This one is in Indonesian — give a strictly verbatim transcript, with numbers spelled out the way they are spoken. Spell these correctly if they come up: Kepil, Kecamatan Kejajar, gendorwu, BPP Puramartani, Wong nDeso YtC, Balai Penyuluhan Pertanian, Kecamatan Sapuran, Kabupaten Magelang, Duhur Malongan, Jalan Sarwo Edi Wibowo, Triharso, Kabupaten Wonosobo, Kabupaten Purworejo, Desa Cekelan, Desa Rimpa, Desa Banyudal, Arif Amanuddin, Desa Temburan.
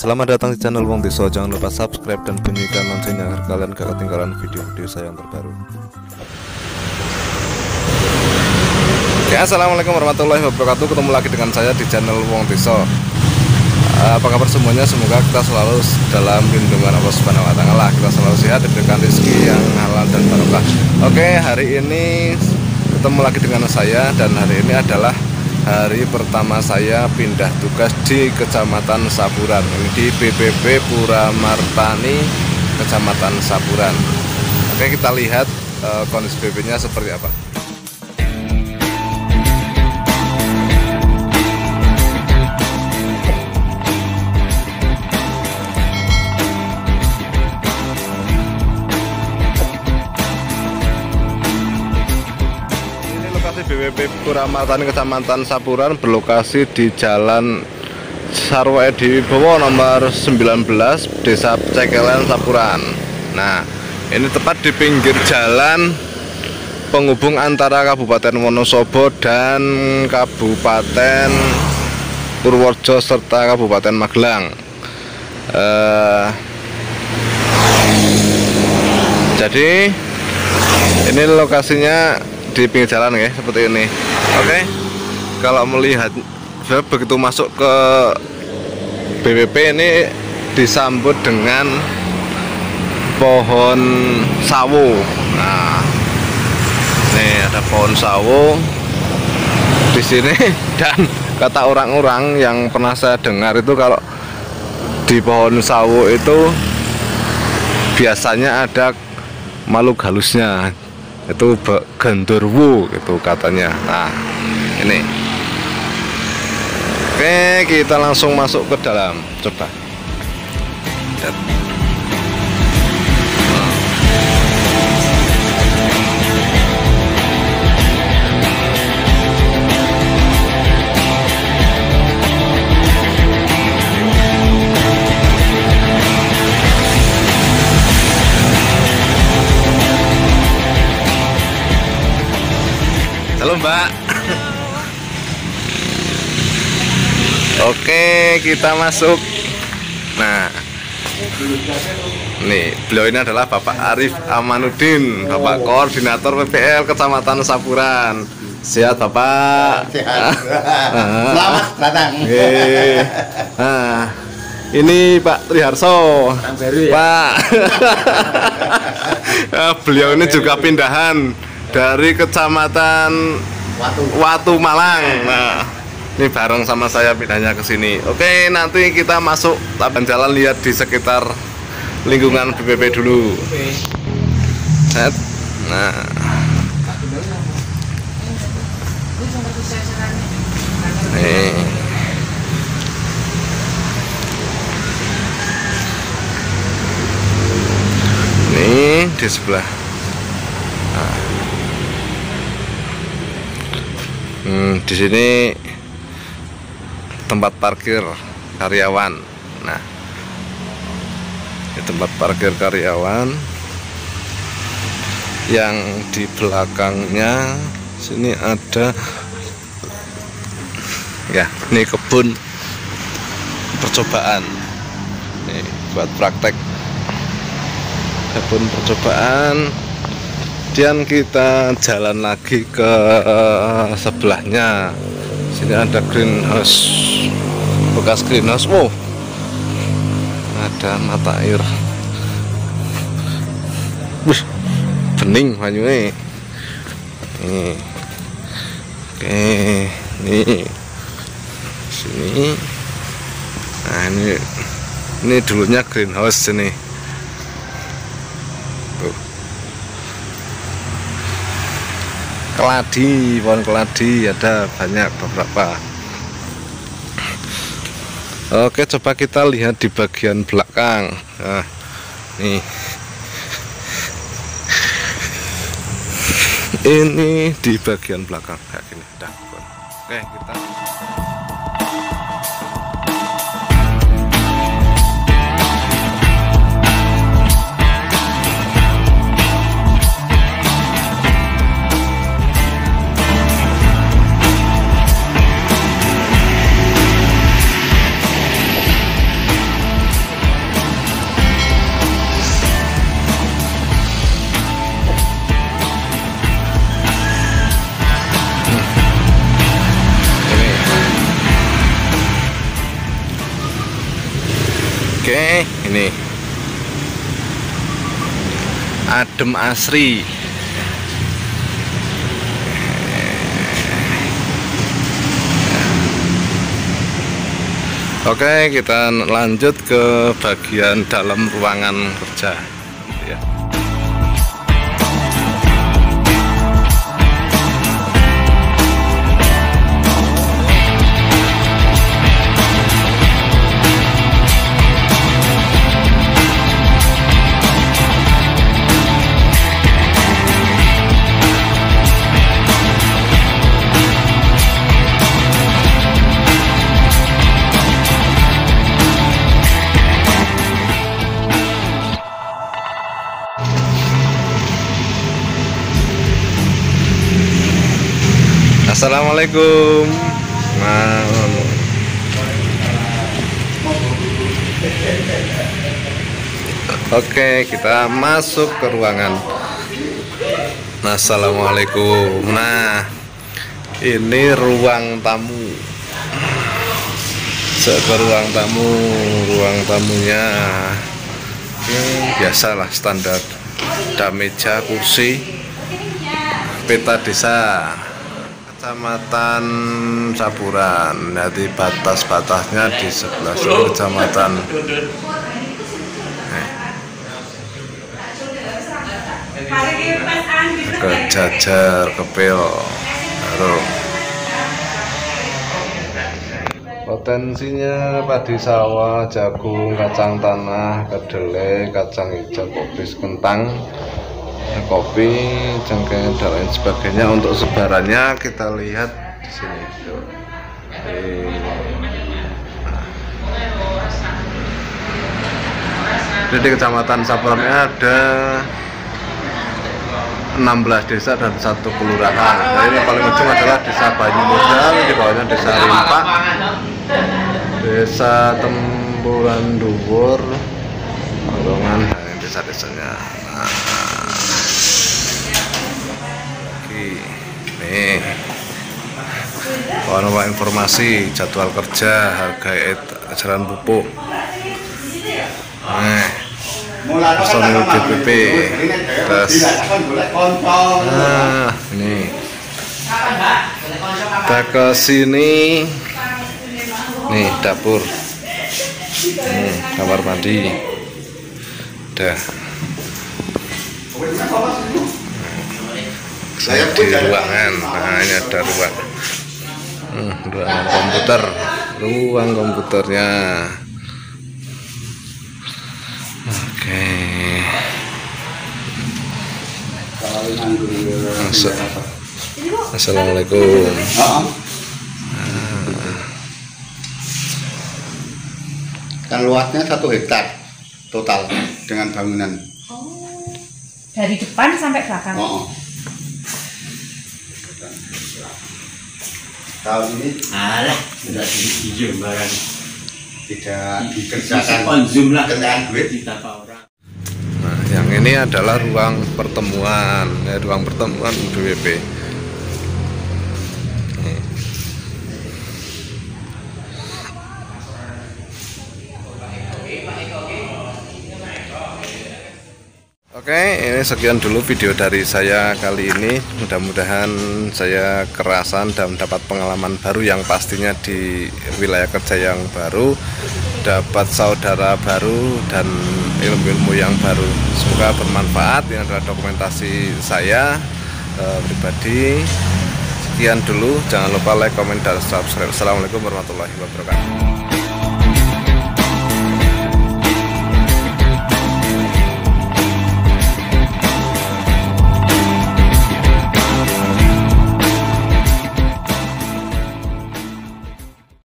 Selamat datang di channel Wong nDeso. Jangan lupa subscribe dan bunyikan loncengnya agar kalian gak ketinggalan video-video saya yang terbaru. Ya, assalamualaikum warahmatullahi wabarakatuh. Ketemu lagi dengan saya di channel Wong nDeso. Apa kabar semuanya? Semoga kita selalu dalam lindungan Allah Subhanahu Wa Taala. Kita selalu sehat, diberikan rezeki yang halal dan barokah. Oke, hari ini ketemu lagi dengan saya dan hari ini adalah hari pertama saya pindah tugas di Kecamatan Sapuran, ini di B P P Puramartani, Kecamatan Sapuran. Oke, kita lihat uh, kondisi B P P-nya seperti apa. B P P Puramartani Kecamatan Sapuran berlokasi di Jalan Sarwo Edi Wibowo nomor sembilan belas, Desa Cekelan, Sapuran. Nah, ini tepat di pinggir jalan penghubung antara Kabupaten Wonosobo dan Kabupaten Purworejo serta Kabupaten Magelang. Eh, jadi ini lokasinya di pinggir jalan ya, seperti ini. Oke, kalau melihat begitu masuk ke B P P ini disambut dengan pohon sawo. Nah, ini ada pohon sawo di sini, dan kata orang-orang yang pernah saya dengar itu kalau di pohon sawo itu biasanya ada makhluk halusnya, itu gendorwu gitu katanya. Nah, ini. Oke, kita langsung masuk ke dalam. Coba lihat. Halo Mbak. Oke, kita masuk. Nah, nih, beliau ini adalah Bapak Arif Amanuddin, Bapak Koordinator P P L Kecamatan Sapuran. Sehat Bapak? Sehat. Selamat datang. Nah, ini Pak Triharso, ya? Pak. Beliau ini juga pindahan dari Kecamatan Watu, Watu Malang. Nah, ini bareng sama saya pindahnya ke sini. Oke, nanti kita masuk taban jalan, lihat di sekitar lingkungan B P P dulu. Nah, nih. Nih di sebelah. Nah. Hmm, di sini tempat parkir karyawan. Nah, di tempat parkir karyawan yang di belakangnya sini ada ya, ini kebun percobaan. Nih, buat praktek kebun percobaan. Kemudian kita jalan lagi ke sebelahnya. Sini ada greenhouse, bekas greenhouse. Wow, ada mata air. Wih, bening banyune. Nih, oke, nih, sini. Nah, ini, ini dulunya greenhouse ini. Keladi, pohon keladi ada banyak beberapa. Oke, coba kita lihat di bagian belakang. Nah, nih, ini di bagian belakang kayak gini. Oke, kita. Oke, ini adem asri. Oke, kita lanjut ke bagian dalam ruangan kerja. Assalamualaikum. Nah, oke, kita masuk ke ruangan. Nah, assalamualaikum. Nah, ini ruang tamu. Ke ruang tamu, ruang tamunya hmm, biasalah standar. Ada meja, kursi, peta desa Kecamatan Sapuran. Jadi batas-batasnya di sebelah seluruh kecamatan. Kejajar, Kepil, Harum. Potensinya padi sawah, jagung, kacang tanah, kedelai, kacang hijau, kopi, kentang, kopi, cengkeh, dan lain sebagainya. Untuk sebarannya kita lihat di sini. Jadi Kecamatan Sapuran ada enam belas desa dan satu kelurahan. Nah, ini paling ujung adalah Desa Banyudal, di bawahnya Desa Rimpa, Desa Temburan, Duhur Malongan, dan desa-desanya. Nah, nih, warna informasi jadwal kerja, harga eceran pupuk, nah, personil B P P, terus, nah, ini, kita ke sini, nih dapur, nih, kamar mandi, dah. Saya di ruangan, nah ini ada ruang, hmm, ruangan komputer, ruang komputernya. Oke, masuk. Assalamualaikum. Dan luasnya satu hektar total dengan bangunan. Oh, dari depan sampai belakang. Oh. Tahun ini alah tidak dijual barang, tidak dikerjakan konsum lah, kendaraan duit kita apa orang. Nah, yang ini adalah ruang pertemuan, ya, ruang pertemuan B P P. Oke, ini sekian dulu video dari saya kali ini. Mudah-mudahan saya kerasan dan dapat pengalaman baru yang pastinya di wilayah kerja yang baru, dapat saudara baru dan ilmu-ilmu yang baru. Semoga bermanfaat. Ini adalah dokumentasi saya eh, pribadi. Sekian dulu. Jangan lupa like, komen, dan subscribe. Assalamualaikum warahmatullahi wabarakatuh.